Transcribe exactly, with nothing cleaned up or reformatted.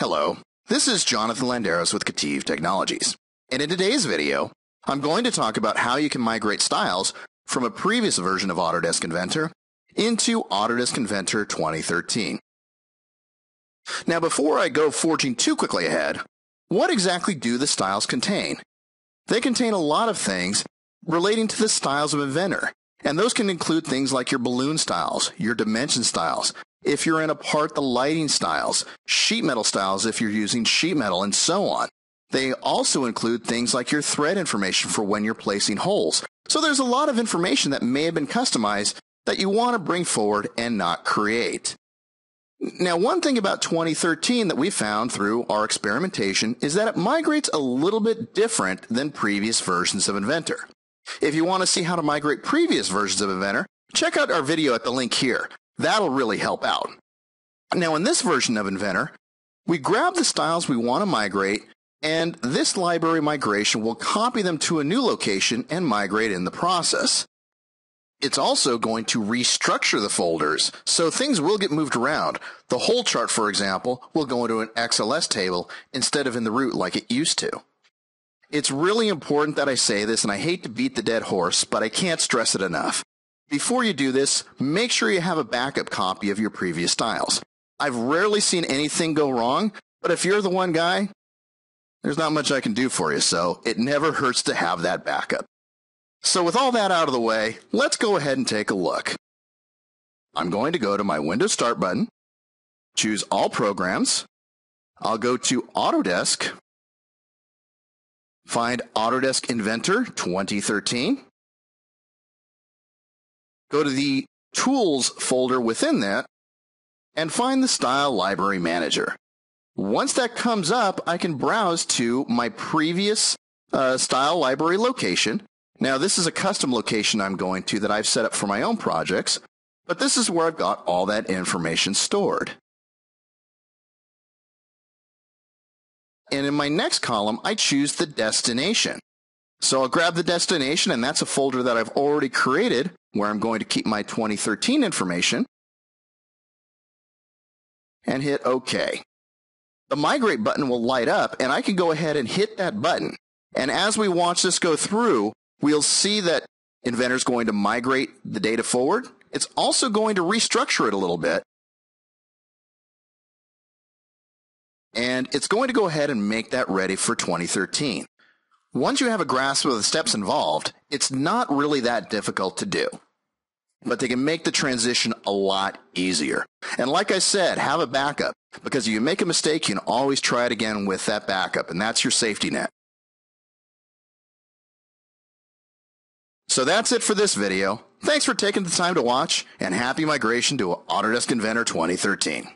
Hello, this is Jonathan Landeros with K E T I V Technologies, and in today's video, I'm going to talk about how you can migrate styles from a previous version of Autodesk Inventor into Autodesk Inventor twenty thirteen. Now, before I go forging too quickly ahead, what exactly do the styles contain? They contain a lot of things relating to the styles of Inventor, and those can include things like your balloon styles, your dimension styles, if you're in a part, the lighting styles, sheet metal styles if you're using sheet metal, and so on. They also include things like your thread information for when you're placing holes. So there's a lot of information that may have been customized that you want to bring forward and not create. Now, one thing about twenty thirteen that we found through our experimentation is that it migrates a little bit different than previous versions of Inventor. If you want to see how to migrate previous versions of Inventor, check out our video at the link here. That'll really help out. Now, in this version of Inventor, we grab the styles we want to migrate, and this library migration will copy them to a new location and migrate in the process. It's also going to restructure the folders, so things will get moved around. The whole chart, for example, will go into an X L S table instead of in the root like it used to. It's really important that I say this, and I hate to beat the dead horse, but I can't stress it enough. Before you do this, make sure you have a backup copy of your previous styles. I've rarely seen anything go wrong, but if you're the one guy, there's not much I can do for you, so it never hurts to have that backup. So with all that out of the way, let's go ahead and take a look. I'm going to go to my Windows Start button, choose All Programs. I'll go to Autodesk, find Autodesk Inventor twenty thirteen. Go to the Tools folder within that and find the Style Library Manager. Once that comes up, I can browse to my previous uh, Style Library location. Now, this is a custom location I'm going to that I've set up for my own projects, but this is where I've got all that information stored. And in my next column, I choose the destination. So I'll grab the destination, and that's a folder that I've already created where I'm going to keep my twenty thirteen information, and hit OK. The migrate button will light up, and I can go ahead and hit that button. And as we watch this go through, we'll see that Inventor is going to migrate the data forward. It's also going to restructure it a little bit. And it's going to go ahead and make that ready for twenty thirteen. Once you have a grasp of the steps involved, it's not really that difficult to do. But they can make the transition a lot easier. And like I said, have a backup, because if you make a mistake, you can always try it again with that backup, and that's your safety net. So that's it for this video. Thanks for taking the time to watch, and happy migration to Autodesk Inventor twenty thirteen.